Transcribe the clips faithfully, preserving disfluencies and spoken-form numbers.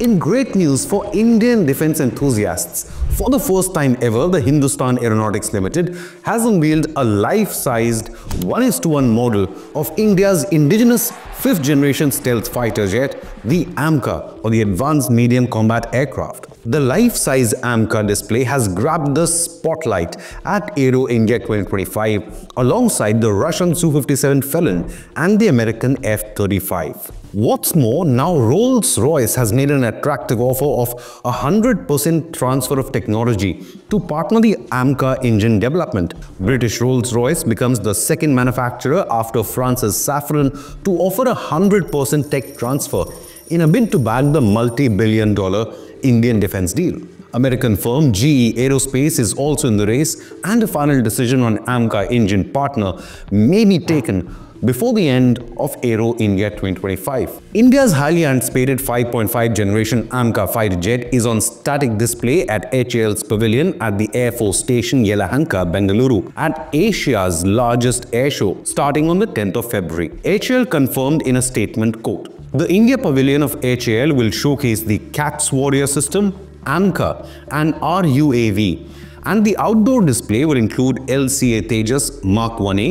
In great news for Indian defense enthusiasts, for the first time ever, the Hindustan Aeronautics Limited has unveiled a life-sized one is to one model of India's indigenous fifth generation stealth fighter jet, the AMCA, or the Advanced Medium Combat Aircraft. The life-size AMCA display has grabbed the spotlight at Aero India twenty twenty-five alongside the Russian S U fifty-seven Felon and the American F thirty-five. What's more, now Rolls-Royce has made an attractive offer of one hundred percent transfer of technology to partner the AMCA engine development. British Rolls-Royce becomes the second manufacturer after France's Safran to offer one hundred percent tech transfer in a bid to bag the multi-billion dollar Indian defense deal. American firm G E Aerospace is also in the race, and a final decision on AMCA engine partner may be taken before the end of Aero India twenty twenty-five. India's highly anticipated five point five generation AMCA fighter jet is on static display at H A L's pavilion at the Air Force Station Yelahanka, Bengaluru at Asia's largest air show starting on the tenth of February. H A L confirmed in a statement, quote, "The India pavilion of H A L will showcase the CATS warrior system, AMCA and R U A V, and the outdoor display will include L C A Tejas Mark one A,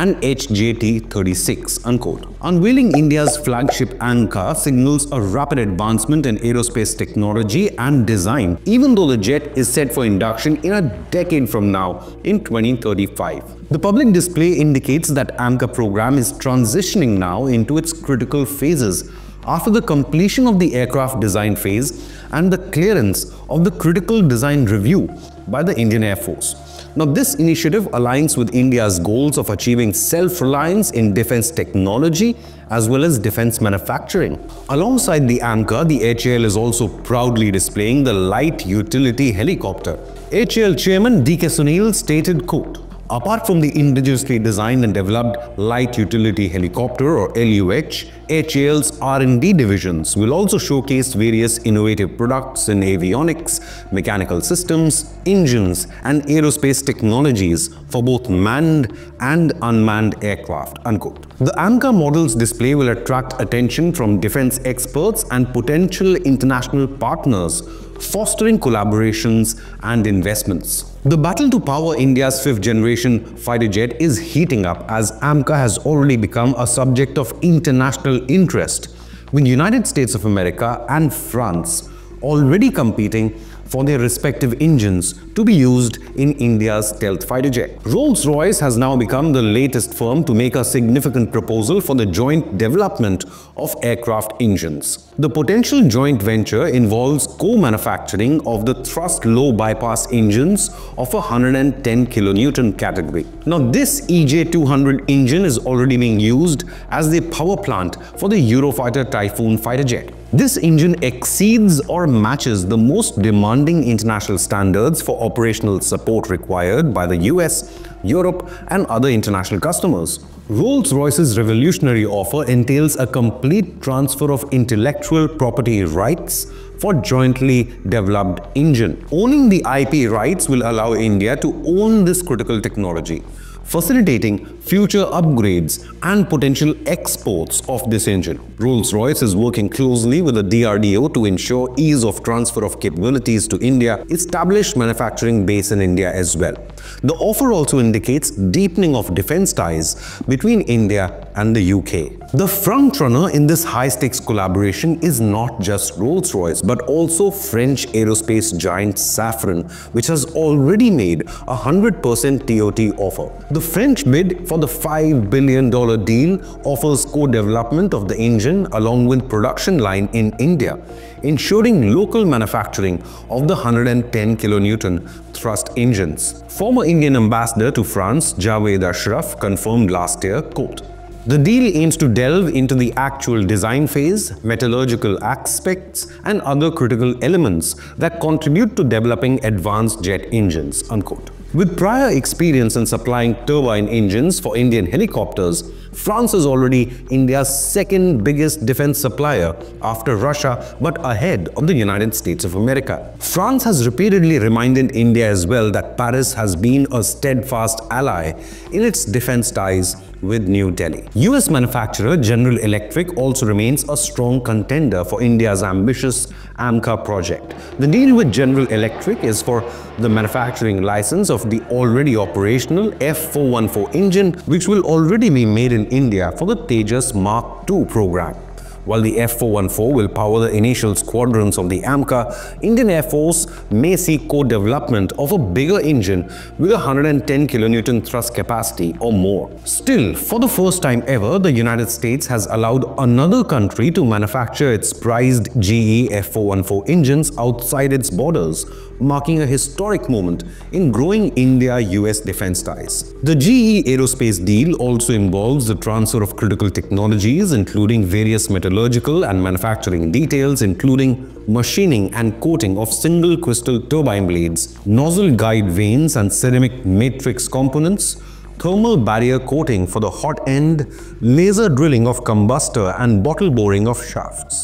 and H J T thirty-six, unquote. Unveiling India's flagship AMCA signals a rapid advancement in aerospace technology and design, even though the jet is set for induction in a decade from now, in twenty thirty-five. The public display indicates that AMCA program is transitioning now into its critical phases after the completion of the aircraft design phase and the clearance of the critical design review by the Indian Air Force. Now, this initiative aligns with India's goals of achieving self-reliance in defense technology as well as defense manufacturing. Alongside the AMCA, the H A L is also proudly displaying the light utility helicopter. H A L Chairman D K Sunil stated, quote, "Apart from the indigenously designed and developed Light Utility Helicopter or L U H, H A L's R and D divisions will also showcase various innovative products in avionics, mechanical systems, engines and aerospace technologies for both manned and unmanned aircraft," unquote. The AMCA model's display will attract attention from defense experts and potential international partners, fostering collaborations and investments. The battle to power India's fifth generation fighter jet is heating up, as AMCA has already become a subject of international interest, with the United States of America and France already competing for their respective engines to be used in India's stealth fighter jet. Rolls-Royce has now become the latest firm to make a significant proposal for the joint development of aircraft engines. The potential joint venture involves co-manufacturing of the thrust low bypass engines of a one hundred ten kilonewton category. Now, this E J two hundred engine is already being used as the power plant for the Eurofighter Typhoon fighter jet. This engine exceeds or matches the most demanding international standards for operational support required by the U S, Europe and other international customers. Rolls-Royce's revolutionary offer entails a complete transfer of intellectual property rights for jointly developed engine. Owning the I P rights will allow India to own this critical technology, facilitating future upgrades and potential exports of this engine. Rolls-Royce is working closely with the D R D O to ensure ease of transfer of capabilities to India, establish manufacturing base in India as well. The offer also indicates deepening of defense ties between India and the U K. The frontrunner in this high-stakes collaboration is not just Rolls-Royce, but also French aerospace giant Safran, which has already made a one hundred percent T O T offer. The French bid for the five billion dollar deal offers co-development of the engine along with production line in India, ensuring local manufacturing of the one hundred ten kilonewton thrust engines. Former Indian ambassador to France, Jawed Ashraf, confirmed last year, quote, "The deal aims to delve into the actual design phase, metallurgical aspects and other critical elements that contribute to developing advanced jet engines," unquote. With prior experience in supplying turbine engines for Indian helicopters, France is already India's second biggest defense supplier after Russia, but ahead of the United States of America. France has repeatedly reminded India as well that Paris has been a steadfast ally in its defense ties with New Delhi. U S manufacturer General Electric also remains a strong contender for India's ambitious AMCA project. The deal with General Electric is for the manufacturing license of the already operational F four one four engine, which will already be made in India for the Tejas Mark two program. While the F four one four will power the initial squadrons of the AMCA, Indian Air Force may seek co-development of a bigger engine with one hundred ten kilonewton thrust capacity or more. Still, for the first time ever, the United States has allowed another country to manufacture its prized G E F four one four engines outside its borders, marking a historic moment in growing India-U S defense ties. The G E Aerospace deal also involves the transfer of critical technologies, including various metallurgical and manufacturing details, including machining and coating of single crystal turbine blades, nozzle guide vanes and ceramic matrix components, thermal barrier coating for the hot end, laser drilling of combustor and bottle boring of shafts.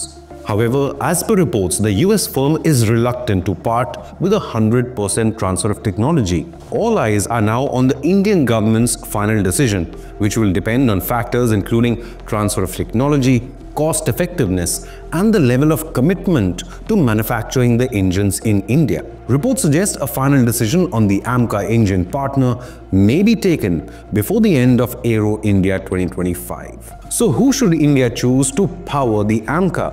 However, as per reports, the U S firm is reluctant to part with a one hundred percent transfer of technology. All eyes are now on the Indian government's final decision, which will depend on factors including transfer of technology, cost effectiveness, and the level of commitment to manufacturing the engines in India. Reports suggest a final decision on the AMCA engine partner may be taken before the end of Aero India twenty twenty-five. So who should India choose to power the AMCA?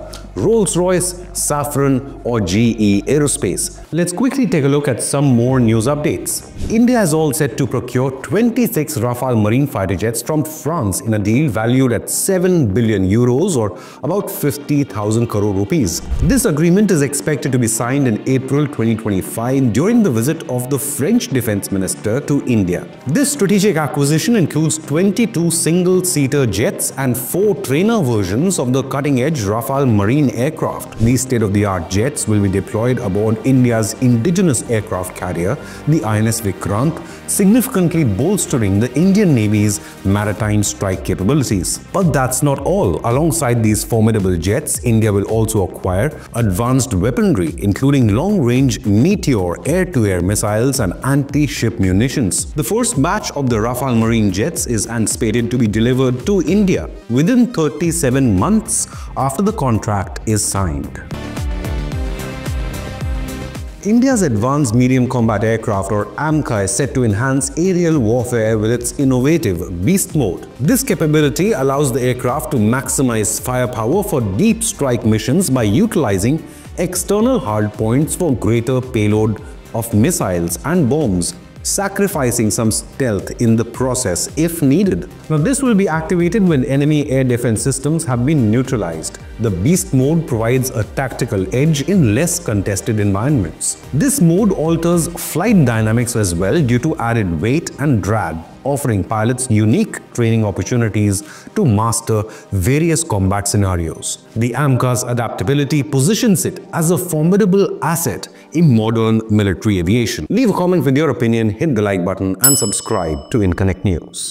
Rolls-Royce, Safran or G E Aerospace? Let's quickly take a look at some more news updates. India is all set to procure twenty-six Rafale Marine fighter jets from France in a deal valued at seven billion euros or about fifty thousand crore rupees. This agreement is expected to be signed in April twenty twenty-five during the visit of the French defense minister to India. This strategic acquisition includes twenty-two single-seater jets and four trainer versions of the cutting-edge Rafale Marine aircraft. These state-of-the-art jets will be deployed aboard India's indigenous aircraft carrier, the I N S Vikrant, significantly bolstering the Indian Navy's maritime strike capabilities. But that's not all. Alongside these formidable jets, India will also acquire advanced weaponry, including long-range Meteor air-to-air missiles and anti-ship munitions. The first batch of the Rafale Marine jets is anticipated to be delivered to India within thirty-seven months after the contract is signed. India's Advanced Medium Combat Aircraft or AMCA is set to enhance aerial warfare with its innovative Beast Mode. This capability allows the aircraft to maximize firepower for deep strike missions by utilizing external hardpoints for greater payload of missiles and bombs, sacrificing some stealth in the process if needed. Now, this will be activated when enemy air defense systems have been neutralized. The Beast Mode provides a tactical edge in less contested environments. This mode alters flight dynamics as well due to added weight and drag, offering pilots unique training opportunities to master various combat scenarios. The AMCA's adaptability positions it as a formidable asset in modern military aviation. Leave a comment with your opinion, hit the like button and subscribe to InConnect News.